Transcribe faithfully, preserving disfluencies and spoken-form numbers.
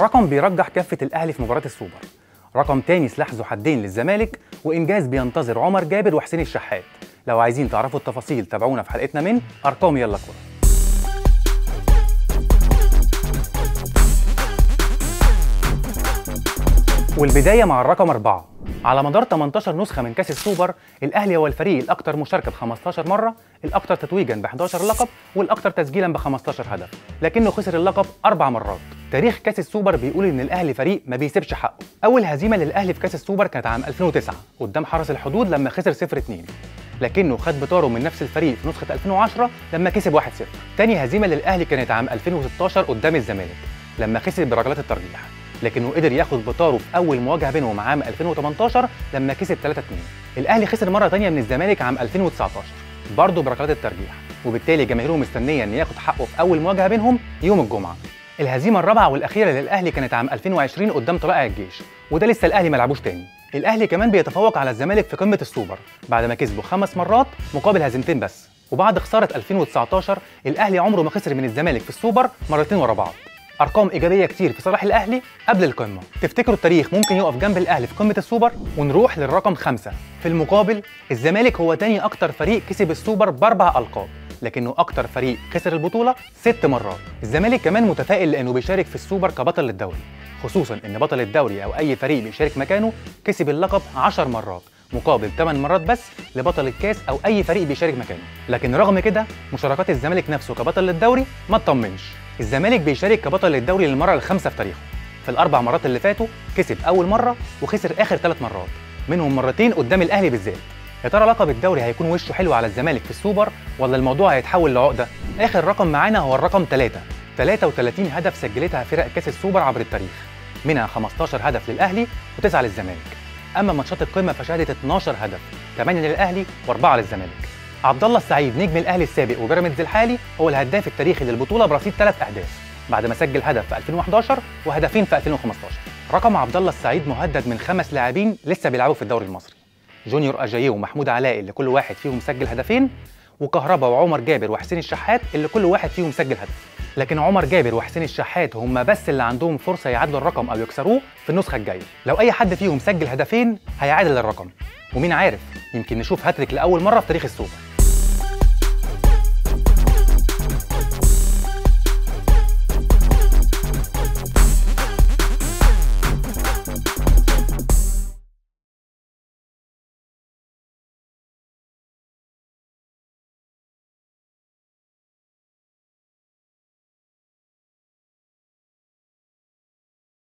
رقم بيرجح كفة الأهلي في مباراة السوبر. رقم تاني سلاح ذو حدين للزمالك، وإنجاز بينتظر عمر جابر وحسين الشحات. لو عايزين تعرفوا التفاصيل تابعونا في حلقتنا من أرقام يلا كورة. والبداية مع الرقم أربعة. على مدار ثمانية عشر نسخة من كأس السوبر، الأهلي هو الفريق الأكثر مشاركة ب خمسة عشر مرة، الأكثر تتويجاً ب أحد عشر لقب، والأكثر تسجيلاً ب خمسة عشر هدف، لكنه خسر اللقب أربع مرات. تاريخ كأس السوبر بيقول إن الأهلي فريق ما بيسيبش حقه. أول هزيمة للأهلي في كأس السوبر كانت عام ألفين وتسعة قدام حرس الحدود لما خسر صفر اثنين، لكنه خد بطاره من نفس الفريق في نسخة ألفين وعشرة لما كسب واحد صفر. تاني هزيمة للأهلي كانت عام ألفين وستة عشر قدام الزمالك لما خسر بركلات الترجيح، لكنه قدر ياخد بطاره في اول مواجهه بينهم عام ألفين وثمانية عشر لما كسب ثلاثة اثنين. الاهلي خسر مره ثانيه من الزمالك عام ألفين وتسعة عشر برضه بركلات الترجيح، وبالتالي جماهيرهم مستنيه ان ياخد حقه في اول مواجهه بينهم يوم الجمعه. الهزيمه الرابعه والاخيره للاهلي كانت عام ألفين وعشرين قدام طلائع الجيش، وده لسه الاهلي ما لعبوش تاني. الاهلي كمان بيتفوق على الزمالك في قمه السوبر بعد ما كسبه خمس مرات مقابل هزيمتين بس. وبعد خساره ألفين وتسعة عشر الاهلي عمره ما خسر من الزمالك في السوبر مرتين ورا بعض. أرقام إيجابية كتير في صالح الأهلي قبل القمة. تفتكروا التاريخ ممكن يقف جنب الأهلي في قمة السوبر؟ ونروح للرقم خمسة. في المقابل الزمالك هو تاني أكتر فريق كسب السوبر بأربع ألقاب، لكنه أكتر فريق خسر البطولة ست مرات. الزمالك كمان متفائل لأنه بيشارك في السوبر كبطل الدوري، خصوصا إن بطل الدوري أو أي فريق بيشارك مكانه كسب اللقب عشر مرات مقابل ثمان مرات بس لبطل الكاس أو أي فريق بيشارك مكانه. لكن رغم كده مشاركات الزمالك نفسه كبطل الدوري ما تطمنش. الزمالك بيشارك كبطل للدوري للمرة الخامسة في تاريخه. في الأربع مرات اللي فاتوا كسب أول مرة وخسر آخر ثلاث مرات، منهم مرتين قدام الأهلي بالذات. يا ترى لقب الدوري هيكون وشه حلو على الزمالك في السوبر ولا الموضوع هيتحول لعقدة؟ آخر رقم معانا هو الرقم ثلاثة. ثلاثة وثلاثين هدف سجلتها فرق كأس السوبر عبر التاريخ، منها خمسة عشر هدف للأهلي وتسعة للزمالك. أما ماتشات القمة فشهدت اثني عشر هدف، ثمانية للأهلي وأربعة للزمالك. عبد الله السعيد نجم الأهلي السابق وبيراميدز الحالي هو الهداف التاريخي للبطولة برصيد ثلاث أهداف بعد ما سجل هدف في ألفين وأحد عشر وهدفين في ألفين وخمسة عشر. رقم عبد الله السعيد مهدد من خمس لاعبين لسه بيلعبوا في الدوري المصري، جونيور أجاييو ومحمود علاء اللي كل واحد فيهم سجل هدفين، وكهربا وعمر جابر وحسين الشحات اللي كل واحد فيهم سجل هدف. لكن عمر جابر وحسين الشحات هم بس اللي عندهم فرصة يعادلوا الرقم أو يكسروه في النسخة الجاية. لو أي حد فيهم سجل هدفين هيعادل الرقم، ومين عارف يمكن نشوف هاتريك لأول مرة في تاريخ السوبر.